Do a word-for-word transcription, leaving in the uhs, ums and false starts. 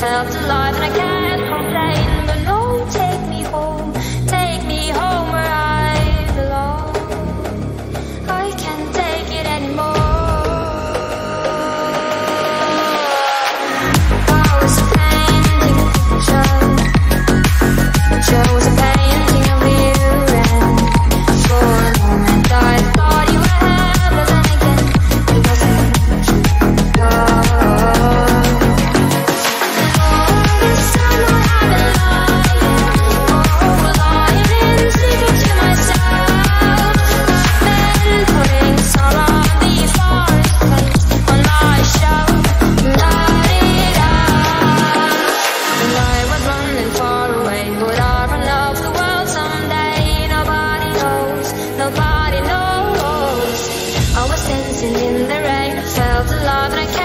myself to life, and I can't complain. But no, take me home, take me home where I belong. I can't take it anymore. I was a painting a show, the show was a painting of you, and for a moment I thought you were happy, then again it wasn't. Oh, nobody knows. I was dancing in the rain, I felt alive and I can't.